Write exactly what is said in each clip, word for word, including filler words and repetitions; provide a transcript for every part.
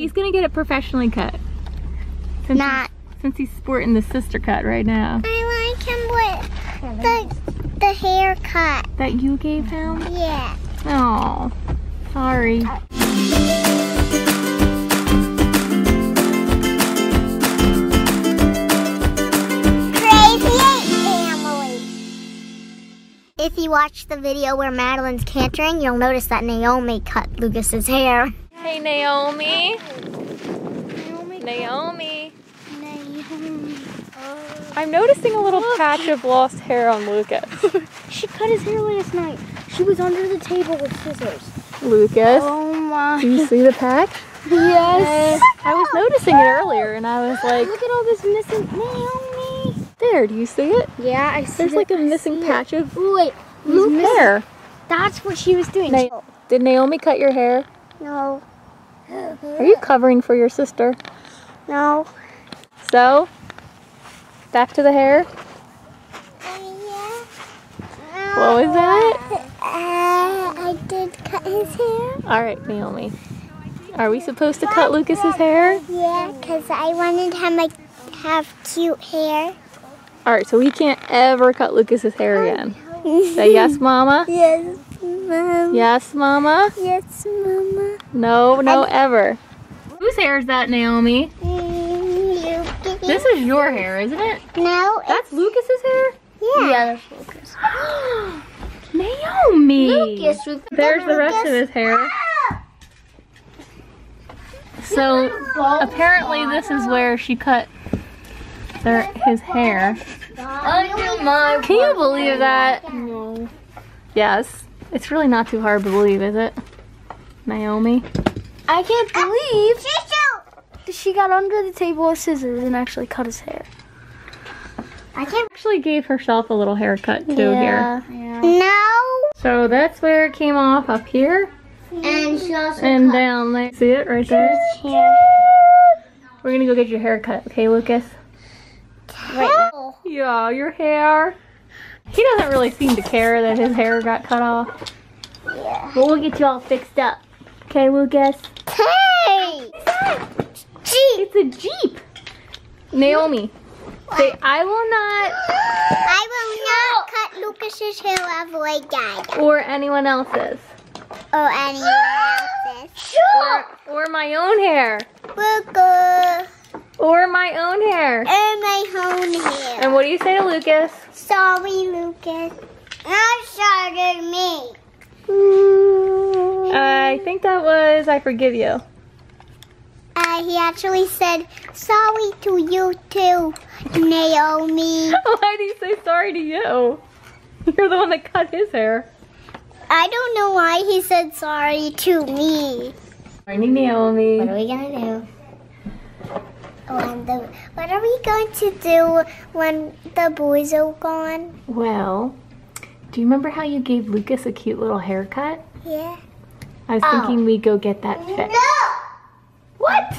He's gonna get it professionally cut. Since Not. He's, since he's sporting the sister cut right now. I like him with the, the haircut. That you gave him? Yeah. Oh, sorry. If you watch the video where Madeline's cantering, you'll notice that Naomi cut Lucas's hair. Hey, Naomi. Naomi. Naomi. Naomi. Oh. I'm noticing a little Look. patch of lost hair on Lucas. She cut his hair last night. She was under the table with scissors. Lucas. Oh my. Do you see the patch? Yes. I was noticing it earlier, and I was like, look at all this missing Naomi. There, do you see it? Yeah, I see it. There's like a missing patch of wait, Lucas hair. That's what she was doing. Na Did Naomi cut your hair? No. Are you covering for your sister? No. So, back to the hair? Uh, yeah. What was that? Uh, I did cut his hair. All right, Naomi. Are we supposed to cut Lucas's hair? Yeah, because I wanted him to have cute hair. Alright, so we can't ever cut Lucas's hair again. Say yes, Mama. Yes, Mama. Yes, Mama. Yes, Mama. No, no, I... ever. Whose hair is that, Naomi? Mm, Lucas. This is your hair, isn't it? No. That's it's... Lucas's hair? Yeah. Yeah, that's Lucas. Naomi. Lucas. With There's the rest Lucas. of his hair. Ah! So, apparently this is where she cut Their, his hair. Can you believe that? No. Yes. It's really not too hard to believe, is it, Naomi? I can't believe that she got under the table with scissors and actually cut his hair. I can't. Actually gave herself a little haircut too yeah. here. Yeah. No. So that's where it came off up here. And she also and down there. See it right there? Yeah. We're gonna go get your hair cut, okay, Lucas? Right now. Yeah, your hair. He doesn't really seem to care that his hair got cut off. Yeah. But we'll get you all fixed up. Okay, Lucas? Hey! What's that? Jeep! It's a Jeep! Naomi, what? Say, I will not... I will not cut Lucas's hair ever again. Or anyone else's. Or anyone else's. Sure. Or, or my own hair. Lucas. Or my own hair. And my own hair. And what do you say to Lucas? Sorry, Lucas. Not sorry, me. I think that was, I forgive you. Uh, he actually said, sorry to you too, Naomi. Why do you say sorry to you? You're the one that cut his hair. I don't know why he said sorry to me. Morning, Naomi. What are we going to do? When the, what are we going to do when the boys are gone? Well, do you remember how you gave Lucas a cute little haircut? Yeah. I was oh. thinking we'd go get that fixed. No! What?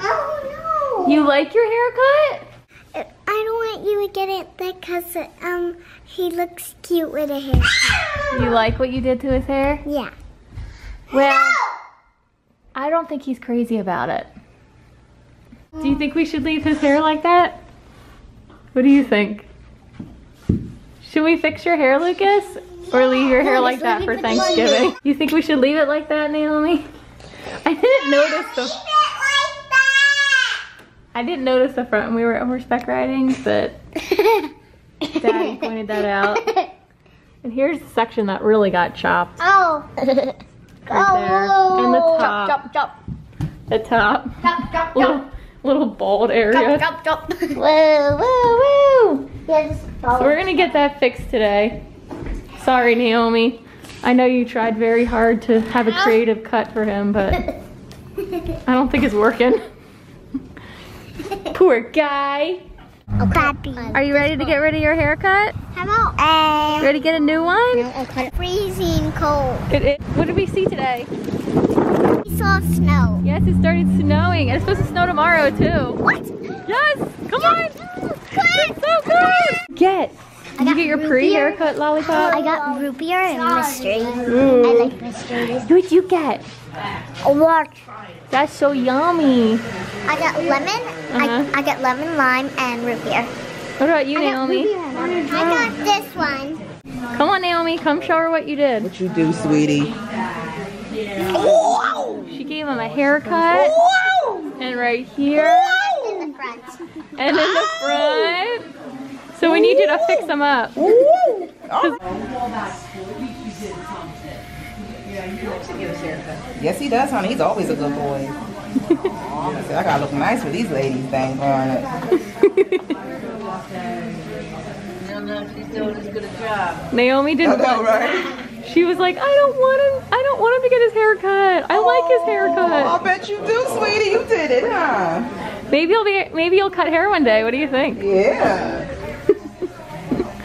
Oh, no! You like your haircut? I don't want you to get it because um, he looks cute with a haircut. You like what you did to his hair? Yeah. Well, no! I don't think he's crazy about it. Do you think we should leave his hair like that? What do you think? Should we fix your hair, Lucas? Or leave your hair like that for Thanksgiving? You think we should leave it like that, Naomi? I didn't notice the... Leave it like that! I didn't notice the front when we were at horseback riding, but... Daddy pointed that out. And here's the section that really got chopped. Oh! Right there. And the top. Chop, chop, chop. The top. Chop, chop, chop. Little bald area. Jump, jump, jump. Woo, woo, woo. Yes, so we're going to get that fixed today. Sorry, Naomi. I know you tried very hard to have a creative cut for him, but I don't think it's working. Poor guy. Okay. Are you ready to get rid of your haircut? Hello. Uh, ready to get a new one? No, I'll cut it. Freezing cold. It is. What did we see today? We saw snow. Yes, it started snowing. It's supposed to snow tomorrow, too. What? Yes! Come yes. on! It's so good! Get! Did you get your pre-haircut lollipop? I got root beer and mystery. Ooh. I like mystery. What'd you get? A watch. That's so yummy. I got lemon. Uh-huh. I, I got lemon, lime, and root beer. What about you, I Naomi? Got root beer. I got this one. Come on, Naomi. Come show her what you did. What you do, sweetie? Whoa! She gave him a haircut. Whoa! And right here. Whoa! And in the front. And in the front. So we need you to fix them up. Whoa! Yes, he does, honey. He's always a good boy. I, said, I gotta look nice for these ladies, dang darn it. I don't know if she's doing as good a job. Naomi didn't. I know, right? She was like, I don't want him. I don't want him to get his hair cut. I oh, like his haircut. I bet you do, sweetie. You did it, huh? Maybe you'll be. Maybe you'll cut hair one day. What do you think? Yeah.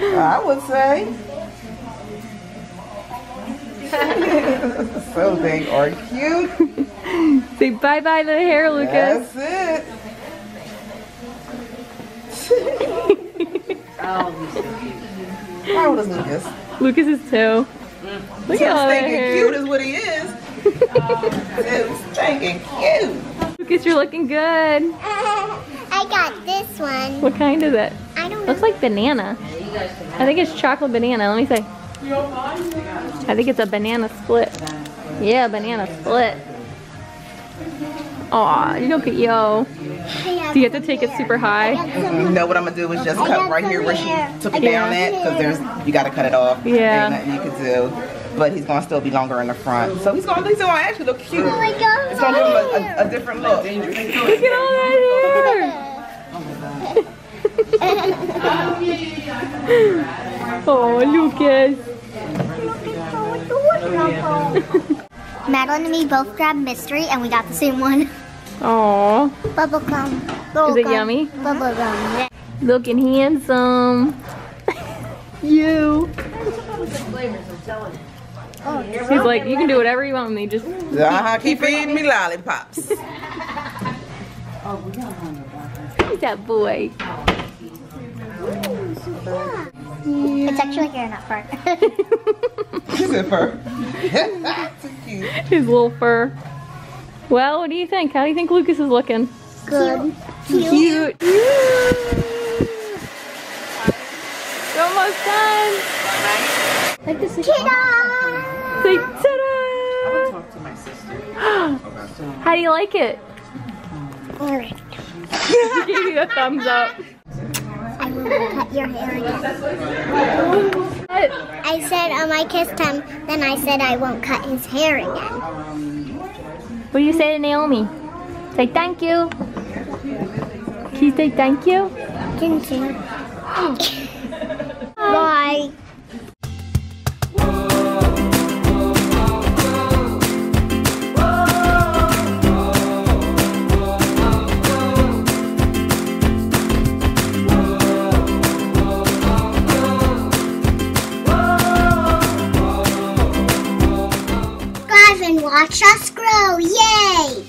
I would say. So dang are cute. Say bye bye to the hair, Lucas. That's it. How old is Lucas? Lucas is two. Mm. Look at stinking cute is what he is. Stinking cute. Lucas, you're looking good. Uh, I got this one. What kind is it? I don't know. Looks like banana. I think it's chocolate banana. Let me say. I think it's a banana split. Yeah, banana split. Aw, you don't get yo. Do you have to take it super high? Mm-mm. No, what I'm gonna do is just cut right here where she took it down at, because there's you gotta cut it off. Yeah, nothing you can do. But he's gonna still be longer in the front, so he's gonna, he's gonna actually look cute. Oh my God, it's gonna give him a, a, a different look. Look at all that hair. Oh, Lucas. Madeline and me both grabbed mystery and we got the same one. Aww. Bubblegum. Bubble Is it gum. Yummy? Bubblegum. Looking handsome. You. She's like, you can do whatever you want with me. Just uh-huh, keep, keep feeding me lollipops. Oh, we got hungry. Look at that boy. Yeah. It's actually hair, not fur. She's a fur. So cute. His little fur. Well, what do you think? How do you think Lucas is looking? Good. Cute. Cute. Cute. It's almost done. Like this. Ta-da! Say ta-da! I would talk to my sister. How do you like it? All right. She gave you a thumbs up. I will cut your hair again. I said, um, I kissed him, then I said I won't cut his hair again. What do you say to Naomi? Say thank you. Can you say thank you? Thank you. Bye. Watch us grow, yay!